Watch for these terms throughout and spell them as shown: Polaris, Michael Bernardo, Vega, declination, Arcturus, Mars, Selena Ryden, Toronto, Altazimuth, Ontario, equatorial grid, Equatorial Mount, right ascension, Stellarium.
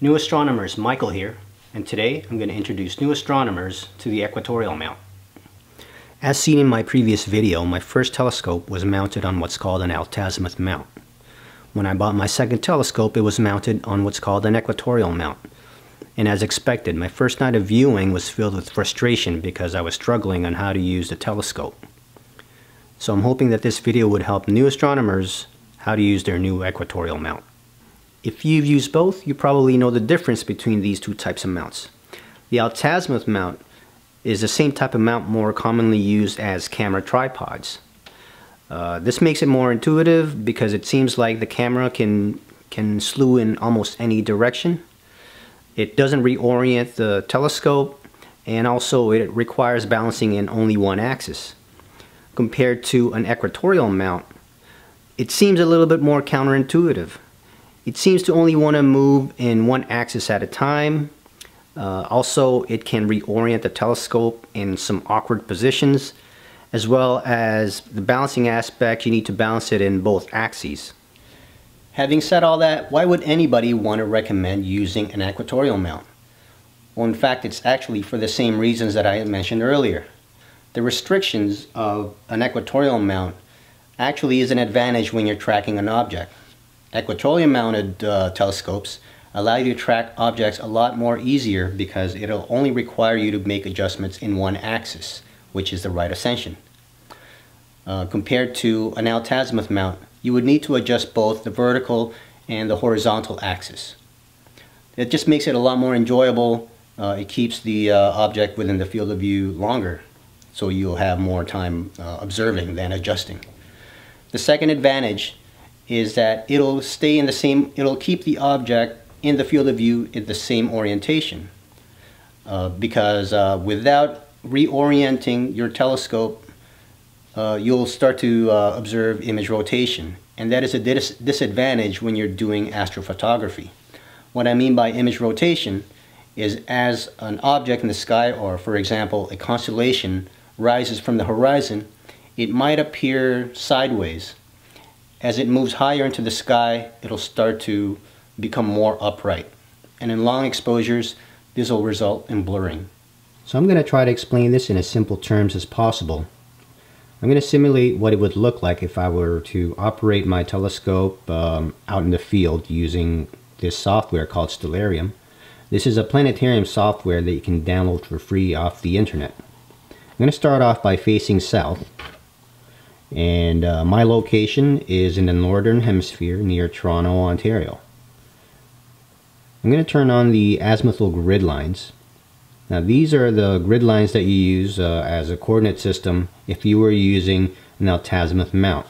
New astronomers, Michael here, and today I'm going to introduce new astronomers to the Equatorial Mount. As seen in my previous video, my first telescope was mounted on what's called an Altazimuth mount. When I bought my second telescope, it was mounted on what's called an Equatorial mount. And as expected, my first night of viewing was filled with frustration because I was struggling on how to use the telescope. So I'm hoping that this video would help new astronomers how to use their new Equatorial mount. If you've used both, you probably know the difference between these two types of mounts. The Altazimuth mount is the same type of mount more commonly used as camera tripods. This makes it more intuitive because it seems like the camera can slew in almost any direction. It doesn't reorient the telescope, and also it requires balancing in only one axis. Compared to an Equatorial mount, it seems a little bit more counterintuitive. It seems to only want to move in one axis at a time. Also, it can reorient the telescope in some awkward positions, as well as the balancing aspect. You need to balance it in both axes. Having said all that, why would anybody want to recommend using an Equatorial mount? Well, in fact, it's actually for the same reasons that I had mentioned earlier. The restrictions of an Equatorial mount actually is an advantage when you're tracking an object. Equatorial mounted telescopes allow you to track objects a lot more easier because it'll only require you to make adjustments in one axis, which is the right ascension. Compared to an Altazimuth mount, you would need to adjust both the vertical and the horizontal axis. It just makes it a lot more enjoyable. It keeps the object within the field of view longer, so you'll have more time observing than adjusting. The second advantage is that it'll keep the object in the field of view in the same orientation. Because without reorienting your telescope, you'll start to observe image rotation. And that is a disadvantage when you're doing astrophotography. What I mean by image rotation is as an object in the sky, or for example, a constellation rises from the horizon, it might appear sideways. As it moves higher into the sky, it'll start to become more upright. And in long exposures, this will result in blurring. So I'm going to try to explain this in as simple terms as possible. I'm going to simulate what it would look like if I were to operate my telescope out in the field using this software called Stellarium. This is a planetarium software that you can download for free off the internet. I'm going to start off by facing south. And my location is in the northern hemisphere near Toronto, Ontario. I'm going to turn on the azimuthal grid lines. Now these are the grid lines that you use as a coordinate system if you were using an Altazimuth mount.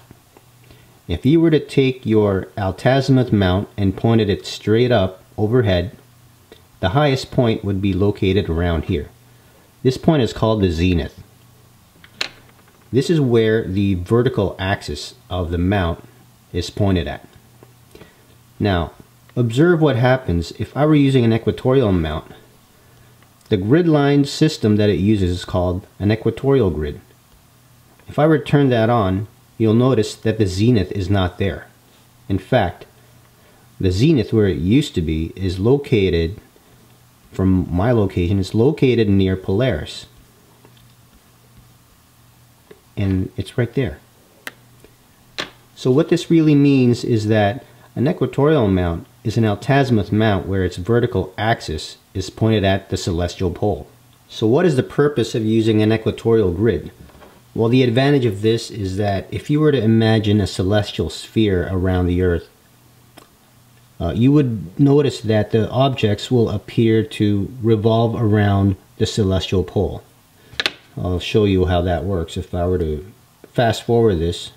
If you were to take your Altazimuth mount and pointed it straight up overhead, the highest point would be located around here. This point is called the zenith. This is where the vertical axis of the mount is pointed at. Now, observe what happens if I were using an Equatorial mount. The grid line system that it uses is called an equatorial grid. If I were to turn that on, you'll notice that the zenith is not there. In fact, the zenith where it used to be is located, from my location, it's located near Polaris. And it's right there. So what this really means is that an Equatorial mount is an Altazimuth mount where its vertical axis is pointed at the celestial pole. So what is the purpose of using an equatorial grid? Well, the advantage of this is that if you were to imagine a celestial sphere around the Earth, you would notice that the objects will appear to revolve around the celestial pole. I'll show you how that works. If I were to fast forward this,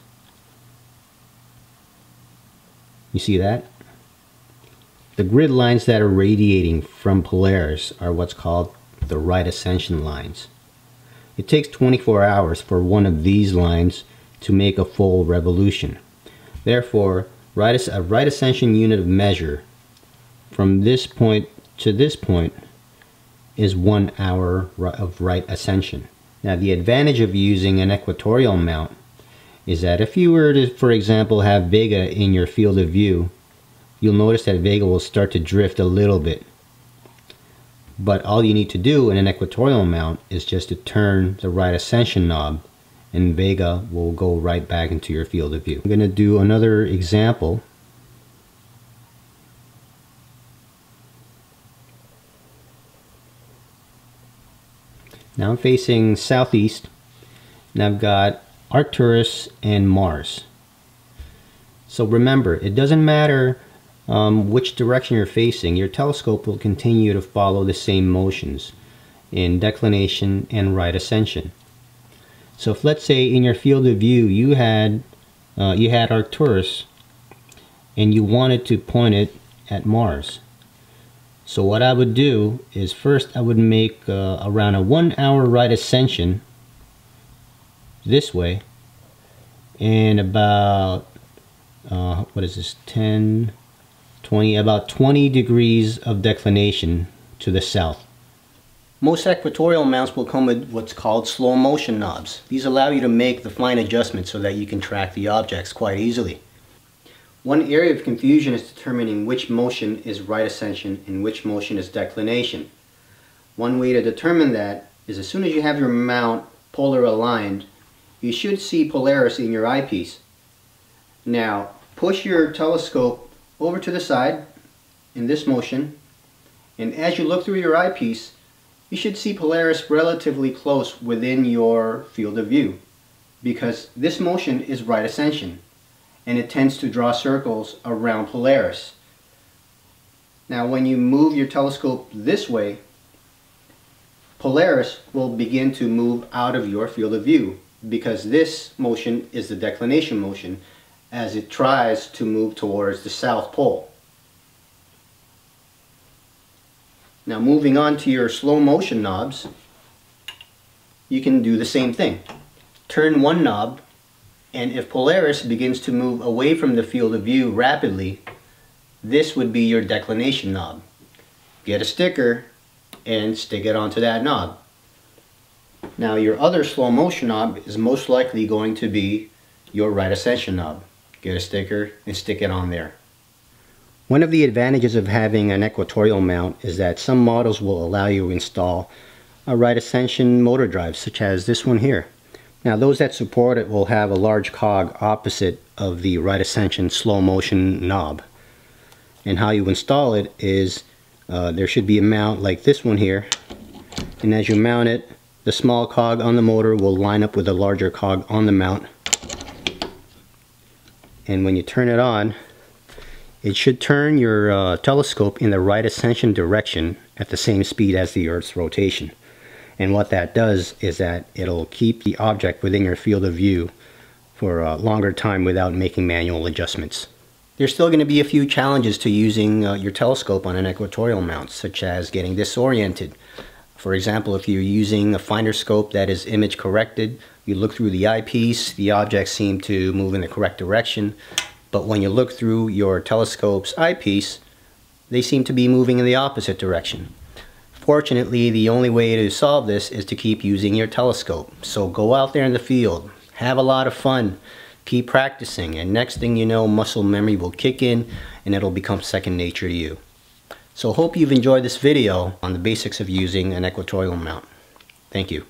you see that? The grid lines that are radiating from Polaris are what's called the right ascension lines. It takes 24 hours for one of these lines to make a full revolution. Therefore, a right ascension unit of measure from this point to this point is 1 hour of right ascension. Now, the advantage of using an Equatorial mount is that if you were to, for example, have Vega in your field of view, you'll notice that Vega will start to drift a little bit. But all you need to do in an equatorial mount is just to turn the right ascension knob and Vega will go right back into your field of view. I'm going to do another example. Now I'm facing southeast and I've got Arcturus and Mars. So remember, it doesn't matter which direction you're facing, your telescope will continue to follow the same motions in declination and right ascension. So if, let's say, in your field of view you had Arcturus and you wanted to point it at Mars. So what I would do is first I would make around a 1 hour right ascension this way, and about what is this, 10, 20, about 20 degrees of declination to the south. Most equatorial mounts will come with what's called slow motion knobs. These allow you to make the fine adjustments so that you can track the objects quite easily. One area of confusion is determining which motion is right ascension and which motion is declination. One way to determine that is, as soon as you have your mount polar aligned, you should see Polaris in your eyepiece. Now push your telescope over to the side in this motion, and as you look through your eyepiece you should see Polaris relatively close within your field of view, because this motion is right ascension and it tends to draw circles around Polaris. Now when you move your telescope this way, Polaris will begin to move out of your field of view, because this motion is the declination motion as it tries to move towards the South Pole. Now moving on to your slow motion knobs, you can do the same thing. Turn one knob, and if Polaris begins to move away from the field of view rapidly, this would be your declination knob. Get a sticker and stick it onto that knob. Now your other slow motion knob is most likely going to be your right ascension knob. Get a sticker and stick it on there. One of the advantages of having an equatorial mount is that some models will allow you to install a right ascension motor drive, such as this one here. Now those that support it will have a large cog opposite of the right ascension slow motion knob. And how you install it is, there should be a mount like this one here, and as you mount it, the small cog on the motor will line up with the larger cog on the mount. And when you turn it on, it should turn your telescope in the right ascension direction at the same speed as the Earth's rotation. And what that does is that it'll keep the object within your field of view for a longer time without making manual adjustments. There's still going to be a few challenges to using your telescope on an equatorial mount, such as getting disoriented. For example, if you're using a finder scope that is image corrected, you look through the eyepiece, the objects seem to move in the correct direction, but when you look through your telescope's eyepiece, they seem to be moving in the opposite direction. Fortunately, the only way to solve this is to keep using your telescope. So go out there in the field, have a lot of fun, keep practicing, and next thing you know, muscle memory will kick in and it'll become second nature to you. So hope you've enjoyed this video on the basics of using an equatorial mount. Thank you.